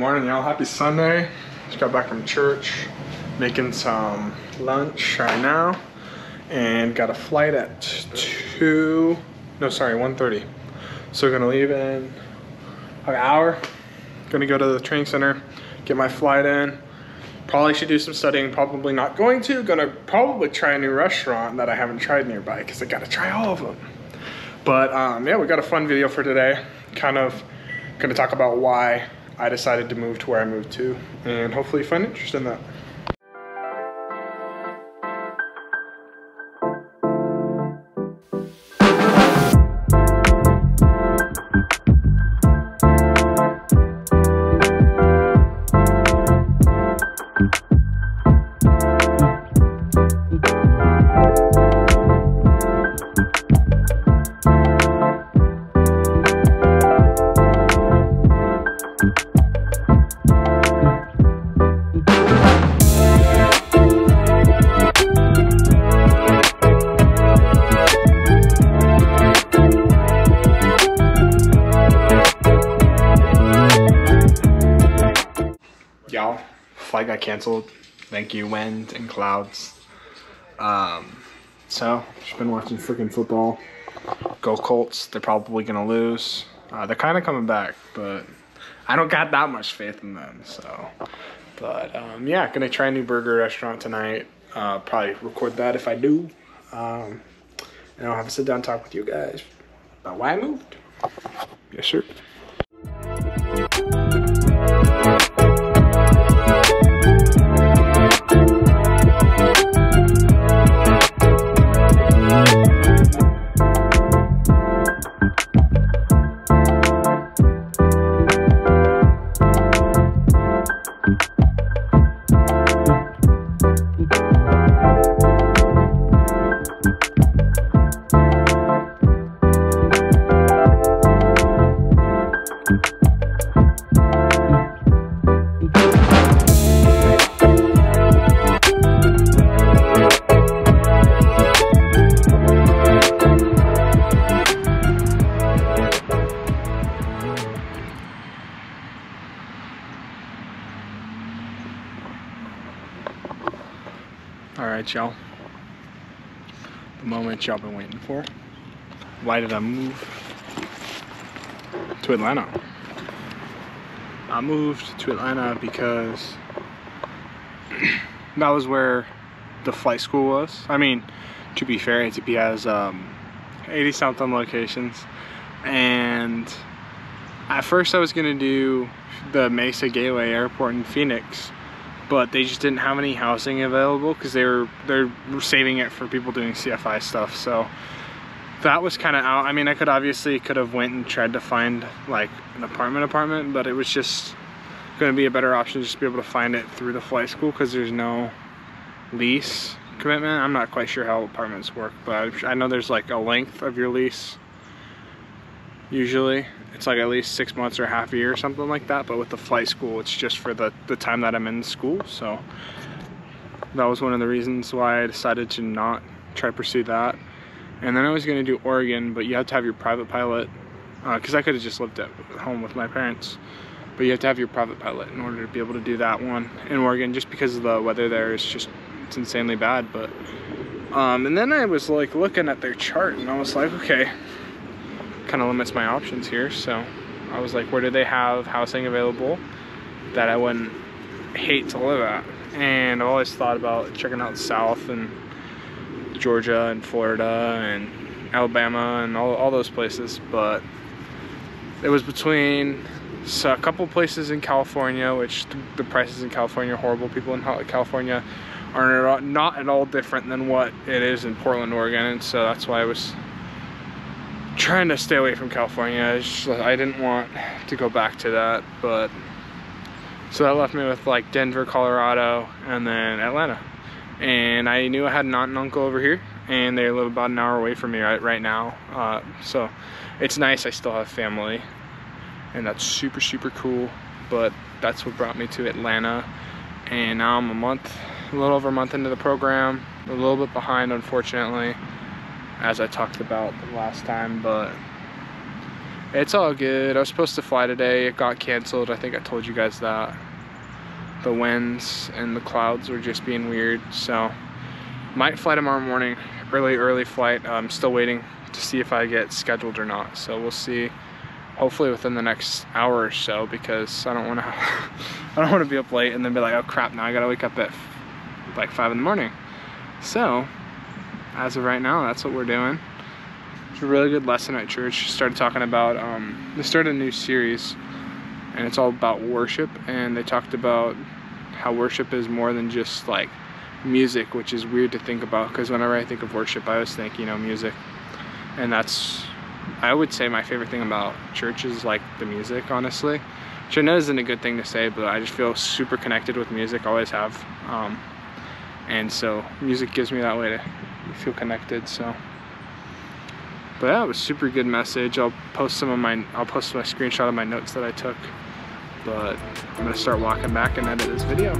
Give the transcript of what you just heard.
morning, y'all. Happy Sunday. Just got back from church, making some lunch right now, and got a flight at 1:30. So we're gonna leave in an hour. Gonna go to the training center, get my flight in. Probably should do some studying, probably not going to. Gonna probably try a new restaurant that I haven't tried nearby because I gotta try all of them. But yeah, we got a fun video for today. Kind of gonna talk about why I decided to move to where I moved to and hopefully find interest in that. Y'all, flight got canceled. Thank you, wind and clouds. So, just been watching freaking football. Go Colts, they're probably gonna lose. They're kind of coming back, but I don't got that much faith in them, so. But yeah, gonna try a new burger restaurant tonight. Probably record that if I do. And I'll have a sit down talk with you guys about why I moved. Yes, sir. Alright, y'all. The moment y'all been waiting for. Why did I move to Atlanta? I moved to Atlanta because that was where the flight school was. I mean, to be fair, ATP has 80-something locations. And at first I was going to do the Mesa Gateway Airport in Phoenix, but they just didn't have any housing available because they're saving it for people doing CFI stuff. So that was kind of out. I mean, I could have went and tried to find like an apartment, but it was just going to be a better option just to be able to find it through the flight school because there's no lease commitment. I'm not quite sure how apartments work, but I know there's like a length of your lease. Usually it's like at least 6 months or half a year or something like that, but with the flight school it's just for the time that I'm in school. So that was one of the reasons why I decided to not try to pursue that. And then I was going to do Oregon, but you have to have your private pilot because I could have just lived at home with my parents, but you have to have your private pilot in order to be able to do that one in Oregon just because of the weather there is just, it's insanely bad. But and then I was like looking at their chart and I was like, okay, kind of limits my options here. So I was like, where do they have housing available that I wouldn't hate to live at? And I always thought about checking out South and Georgia and Florida and Alabama and all those places, but it was between a couple places in California, which the prices in California are horrible. People in California are not at all different than what it is in Portland, Oregon, and so that's why I was trying to stay away from California. I didn't want to go back to that, but so that left me with like Denver, Colorado, and then Atlanta. And I knew I had an aunt and uncle over here, and they live about an hour away from me right now. So it's nice I still have family, and that's super, super cool. But that's what brought me to Atlanta, and now I'm a little over a month into the program, a little bit behind, unfortunately, as I talked about the last time, but It's all good. I was supposed to fly today. It got canceled. I think I told you guys that. The winds and the clouds were just being weird, so might fly tomorrow morning. Early flight. I'm still waiting to see if I get scheduled or not, so we'll see. Hopefully within the next hour or so, because I don't want to be up late and then be like, oh crap, now I gotta wake up at like 5 in the morning. So as of right now, that's what we're doing. It's a really good lesson at church. Started talking about they started a new series, and it's all about worship, and they talked about how worship is more than just like music, which is weird to think about, because whenever I think of worship, I always think, you know, music. And that's, I would say, my favorite thing about church is like the music, honestly, which I know isn't a good thing to say, but I just feel super connected with music, always have, and so music gives me that way to feel connected. So but yeah, it was super good message. I'll post my screenshot of my notes that I took, but I'm gonna start walking back and edit this video.